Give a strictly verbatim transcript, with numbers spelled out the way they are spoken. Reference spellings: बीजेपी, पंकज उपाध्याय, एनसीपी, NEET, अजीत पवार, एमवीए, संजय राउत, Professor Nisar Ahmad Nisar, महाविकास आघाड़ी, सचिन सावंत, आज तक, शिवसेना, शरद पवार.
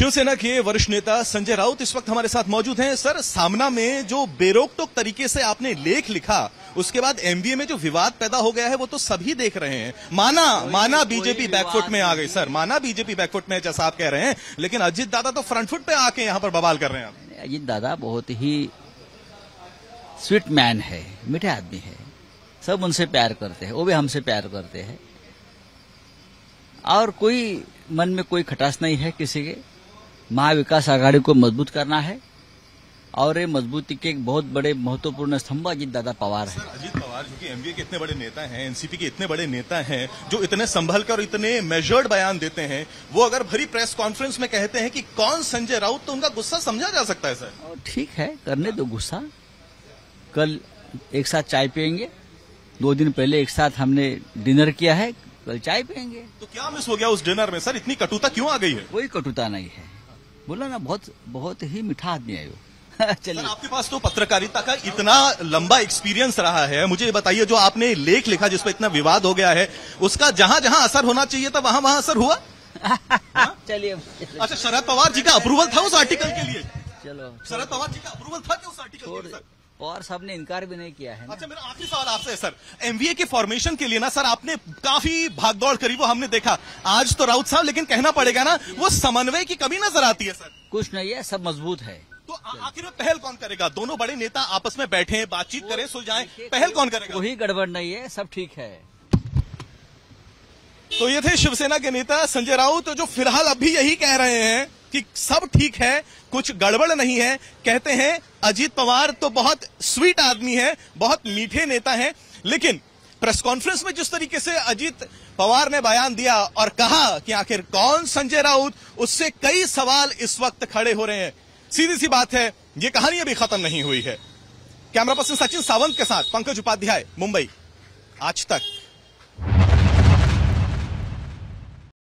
शिवसेना के वरिष्ठ नेता संजय राउत इस वक्त हमारे साथ मौजूद हैं। सर, सामना में जो बेरोक टोक तरीके से आपने लेख लिखा, उसके बाद एमवीए में जो विवाद पैदा हो गया है वो तो सभी देख रहे हैं। माना माना बीजेपी बैकफुट में आ गई सर, माना बीजेपी बैकफुट में जैसा आप कह रहे हैं, लेकिन अजीत दादा तो फ्रंटफुट पे आके यहाँ पर बवाल कर रहे हैं। अजीत दादा बहुत ही स्वीट मैन है, मीठे आदमी है, सब उनसे प्यार करते हैं, वो भी हमसे प्यार करते हैं और कोई मन में कोई खटास नहीं है किसी के। महाविकास आघाड़ी को मजबूत करना है और ये मजबूती के एक बहुत बड़े महत्वपूर्ण स्तंभ अजीत दादा पवार है। अजीत पवार जो कि एमवीए के इतने बड़े नेता हैं, एनसीपी के इतने बड़े नेता हैं, जो इतने संभल कर और इतने मेजर्ड बयान देते हैं, वो अगर भरी प्रेस कॉन्फ्रेंस में कहते हैं कि कौन संजय राउत, तो उनका गुस्सा समझा जा सकता है सर। ठीक है, करने दो गुस्सा। कल एक साथ चाय पियेंगे, दो दिन पहले एक साथ हमने डिनर किया है, कल चाय पियेंगे। तो क्या मिस हो गया उस डिनर में सर, इतनी कटुता क्यों आ गई है? कोई कटुता नहीं है, बोला ना, बहुत बहुत ही मीठा आदमी है वो। चलिए, आपके पास तो पत्रकारिता का इतना लंबा एक्सपीरियंस रहा है, मुझे बताइए जो आपने लेख लिखा जिस पर इतना विवाद हो गया है, उसका जहां जहां असर होना चाहिए था वहां वहां असर हुआ? चलिए, अच्छा, शरद पवार जी का अप्रूवल था उस आर्टिकल के लिए? चलो, शरद पवार जी का अप्रूवल था क्या उस आर्टिकल के लिए? और साहब ने इनकार भी नहीं किया है। अच्छा, मेरा आखिरी सवाल आपसे है सर, एमवीए के फॉर्मेशन के लिए ना सर आपने काफी भागदौड़ करी, वो हमने देखा आज तो राउत साहब, लेकिन कहना पड़ेगा ना वो समन्वय की कमी नजर आती है सर। कुछ नहीं है, सब मजबूत है। तो आखिर में पहल कौन करेगा? दोनों बड़े नेता आपस में बैठे, बातचीत करें, सुलझाएं, पहल कौन करेगा? कोई गड़बड़ नहीं है, सब ठीक है। तो ये थे शिवसेना के नेता संजय राउत, जो फिलहाल अब भी यही कह रहे हैं कि सब ठीक है, कुछ गड़बड़ नहीं है। कहते हैं अजीत पवार तो बहुत स्वीट आदमी है, बहुत मीठे नेता हैं, लेकिन प्रेस कॉन्फ्रेंस में जिस तरीके से अजीत पवार ने बयान दिया और कहा कि आखिर कौन संजय राउत, उससे कई सवाल इस वक्त खड़े हो रहे हैं। सीधी सी बात है, ये कहानी अभी खत्म नहीं हुई है। कैमरा पर्सन सचिन सावंत के साथ पंकज उपाध्याय, मुंबई, आज तक।